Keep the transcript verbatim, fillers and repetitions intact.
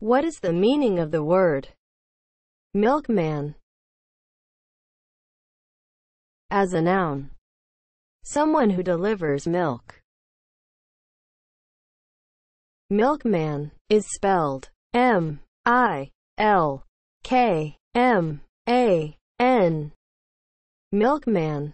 What is the meaning of the word milkman? As a noun, someone who delivers milk. Milkman is spelled M I L K M A N. Milkman